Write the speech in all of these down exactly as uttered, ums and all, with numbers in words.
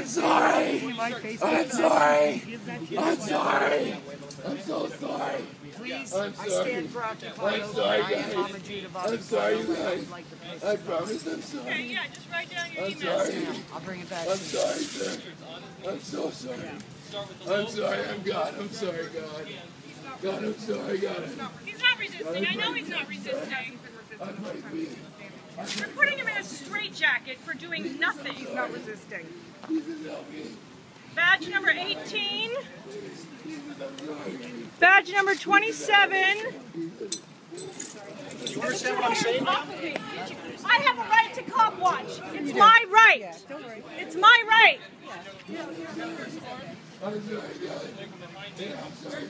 I'm sorry. I'm sorry. I'm sorry. I'm so sorry. Please, I'm sorry. I stand proud to call I'm sorry, guys. I am Mama G. I'm sorry, you guys. I promise I'm sorry. Okay, yeah, just write down your emails. I'll bring it back. I'm sorry, sir. I'm so sorry. I'm sorry, I'm God. I'm sorry, God. God, I'm sorry, God. He's not resisting. I know he's not resisting. You're putting him in a straitjacket for doing nothing. He's not resisting. Badge number eighteen. Badge number twenty-seven. You understand what I'm saying? I have a right to cop watch. It's my right. It's my right. I'm sorry, guys. Yeah, I'm sorry.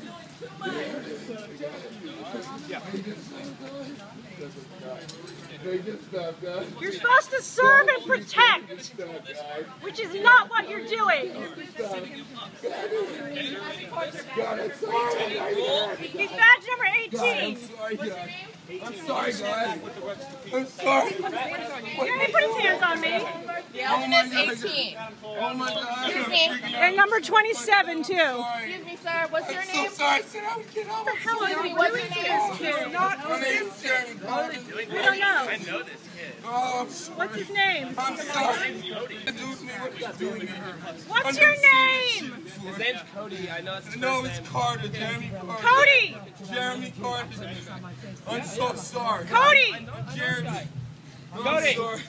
You're supposed to serve and protect, which is not what you're doing. He's badge number eighteen. I'm sorry, guys. I'm sorry. Jeremy, put his hands on me. The alternate is eighteen. Oh my God. Excuse me. And number twenty-seven, too. Excuse me, sir. What's your name? I'm so sorry. Sit down. Get out. What the hell are you doing here? My name's Jeremy Carter. I don't know. I know this kid. Oh, I'm sorry. What's his name? I'm sorry. What's your name? His name's Cody. I know it's No, it's Carter. Jeremy Carter. Cody. Jeremy Carter. I'm so sorry. Cody! Jeremy. I'm Cody! Sorry.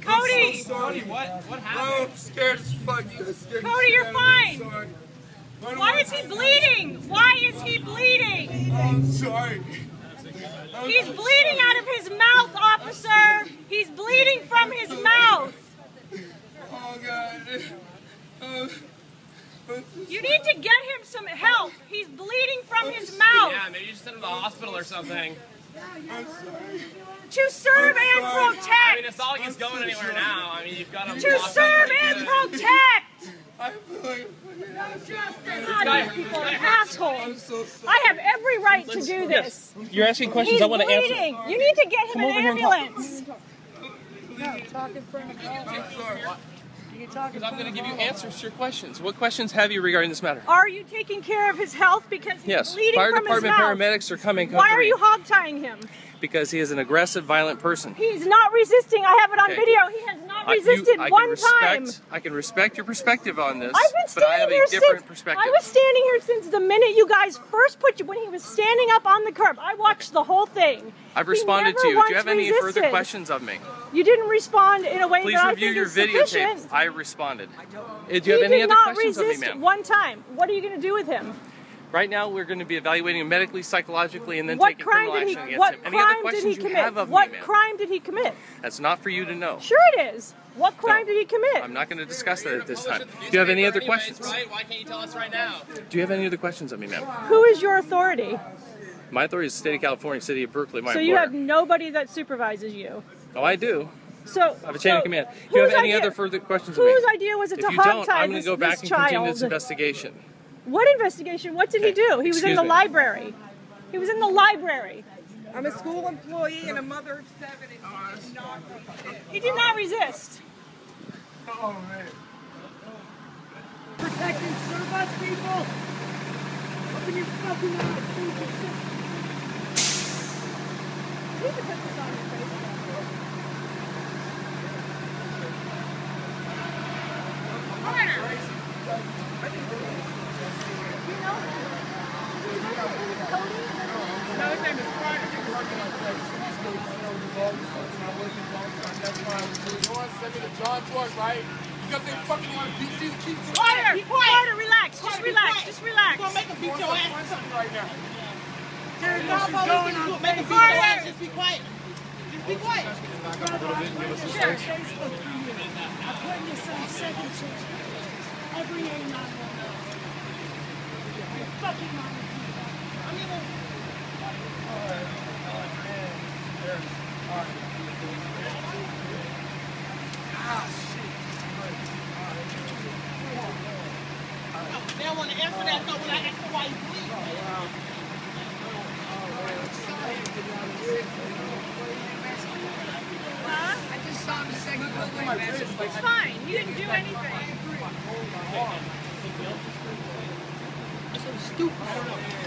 Cody! I'm so sorry. Cody, what? What happened? I'm scared as fuck. Scared Cody, you're fine! Why, Why is he bleeding? Why is he bleeding? I'm sorry. I'm He's so bleeding sorry. out of his mouth, officer! He's bleeding from his mouth! Oh, God. Um, you need to get him some help! He's bleeding from his mouth! Yeah, maybe you just send him to the hospital or something. I'm sorry. To serve and protect. I mean, it's not like he's going anywhere now. I mean, you've got him. To serve and protect. I feel like people are assholes. I have every right to do this. You're asking questions I want to answer. You need to get him an ambulance. No, talk in front of him. Because I'm going to give you answers to your questions. What questions have you regarding this matter? Are you taking care of his health because he's yes. bleeding Fire from his mouth? Yes. Fire department paramedics are coming. Why are you hogtying him? Because he is an aggressive, violent person. He's not resisting. I have it on okay. video. He has not I, resisted you, one respect, time. I can respect your perspective on this, I've been standing but I have here a different since, perspective. I was standing here since the minute you guys first put you, when he was standing up on the curb. I watched the whole thing. I've responded to you. Do you have any resisted. further questions of me? You didn't respond in a way Please that I think is sufficient. Please review your videotape. I responded. I don't do you he have any other questions of me, ma'am? He did not resist one time. What are you going to do with him? Right now, we're going to be evaluating him medically, psychologically, and then what taking crime criminal did he, action against what him. Crime any other questions did he you have of what me, What crime did he commit? That's not for you to know. Sure it is. What crime no, did he commit? I'm not going to discuss that at this time. Do you have any other anyways, questions? Right? Why can't you tell us right now? Do you have any other questions of me, ma'am? Who is your authority? My authority is the state of California, city of Berkeley. My so employer. You have nobody that supervises you? Oh, I do. So I have a chain so of command. Do you have any idea, other further questions? Whose idea was it to hogtie this child? If you don't, I'm going to go back and child. continue this investigation. What investigation? What did okay. he do? He was Excuse in the me. library. He was in the library. I'm a school employee and a mother of seven. And he did not resist. He did not resist. Oh man! Protect and serve us, people. Open your fucking eyes. You can put this on your face. Carter! You know him? Cody? No, his name is Carter. He's working on place. He's going to know the law. I wasn't involved. That's why I was doing. You want to send me to John George, right? You got that fucking one beat you. Carter! Carter, relax. Just relax. Just relax. You're going to make him beat your ass right now. There's no going on. Make him beat your ass. Just be quiet. Just be quiet. Sure. I've witnessed on seven churches. Every day, not one. You're fucking on the people. I'm even. Alright, alright, man. There's. Alright. Ah, shit. Alright. They don't want to answer that, though, when I ask them why you bleed. Huh? I just saw him a second ago. It's fine. You didn't do anything. stupid.